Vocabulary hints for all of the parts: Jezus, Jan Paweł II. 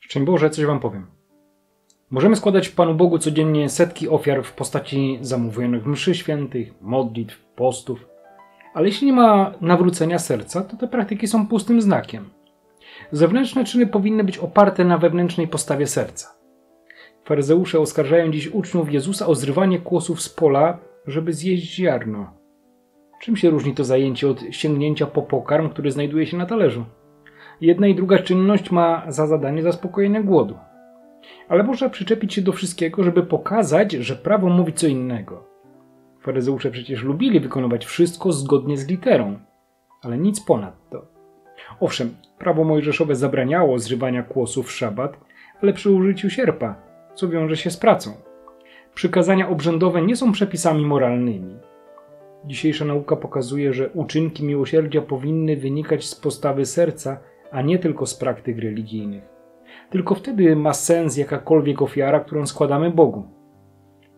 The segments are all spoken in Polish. Szczęść Boże, coś wam powiem. Możemy składać Panu Bogu codziennie setki ofiar w postaci zamówionych mszy świętych, modlitw, postów, ale jeśli nie ma nawrócenia serca, to te praktyki są pustym znakiem. Zewnętrzne czyny powinny być oparte na wewnętrznej postawie serca. Faryzeusze oskarżają dziś uczniów Jezusa o zrywanie kłosów z pola, żeby zjeść ziarno. Czym się różni to zajęcie od sięgnięcia po pokarm, który znajduje się na talerzu? Jedna i druga czynność ma za zadanie zaspokojenie głodu. Ale można przyczepić się do wszystkiego, żeby pokazać, że prawo mówi co innego. Faryzeusze przecież lubili wykonywać wszystko zgodnie z literą, ale nic ponadto. Owszem, prawo mojżeszowe zabraniało zrywania kłosów w szabat, ale przy użyciu sierpa, co wiąże się z pracą. Przykazania obrzędowe nie są przepisami moralnymi. Dzisiejsza nauka pokazuje, że uczynki miłosierdzia powinny wynikać z postawy serca, a nie tylko z praktyk religijnych. Tylko wtedy ma sens jakakolwiek ofiara, którą składamy Bogu.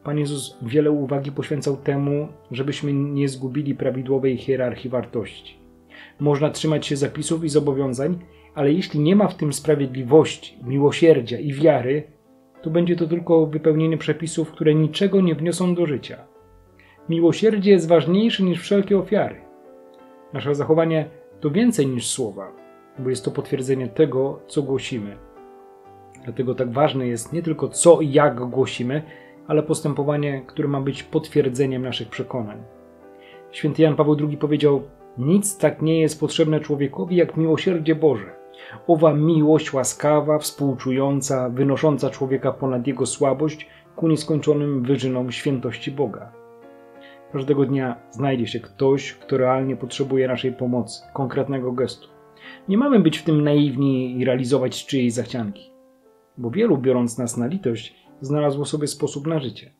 Pan Jezus wiele uwagi poświęcał temu, żebyśmy nie zgubili prawidłowej hierarchii wartości. Można trzymać się zapisów i zobowiązań, ale jeśli nie ma w tym sprawiedliwości, miłosierdzia i wiary, to będzie to tylko wypełnienie przepisów, które niczego nie wniosą do życia. Miłosierdzie jest ważniejsze niż wszelkie ofiary. Nasze zachowanie to więcej niż słowa, bo jest to potwierdzenie tego, co głosimy. Dlatego tak ważne jest nie tylko co i jak głosimy, ale postępowanie, które ma być potwierdzeniem naszych przekonań. Święty Jan Paweł II powiedział: nic tak nie jest potrzebne człowiekowi jak miłosierdzie Boże. Owa miłość łaskawa, współczująca, wynosząca człowieka ponad jego słabość ku nieskończonym wyżynom świętości Boga. Każdego dnia znajdzie się ktoś, kto realnie potrzebuje naszej pomocy, konkretnego gestu. Nie mamy być w tym naiwni i realizować czyjejś zachcianki, bo wielu, biorąc nas na litość, znalazło sobie sposób na życie.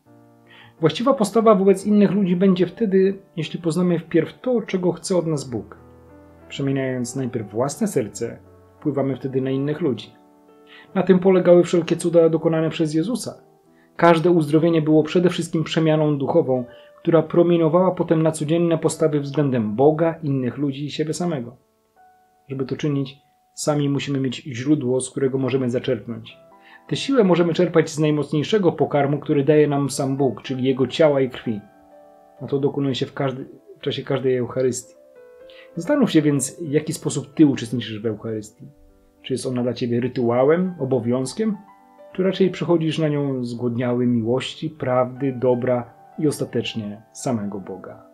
Właściwa postawa wobec innych ludzi będzie wtedy, jeśli poznamy wpierw to, czego chce od nas Bóg. Przemieniając najpierw własne serce, wpływamy wtedy na innych ludzi. Na tym polegały wszelkie cuda dokonane przez Jezusa. Każde uzdrowienie było przede wszystkim przemianą duchową, która promieniowała potem na codzienne postawy względem Boga, innych ludzi i siebie samego. Żeby to czynić, sami musimy mieć źródło, z którego możemy zaczerpnąć. Tę siłę możemy czerpać z najmocniejszego pokarmu, który daje nam sam Bóg, czyli Jego ciała i krwi. A to dokonuje się w czasie każdej Eucharystii. Zastanów się więc, w jaki sposób ty uczestniczysz w Eucharystii. Czy jest ona dla ciebie rytuałem, obowiązkiem, czy raczej przychodzisz na nią zgłodniały miłości, prawdy, dobra i ostatecznie samego Boga?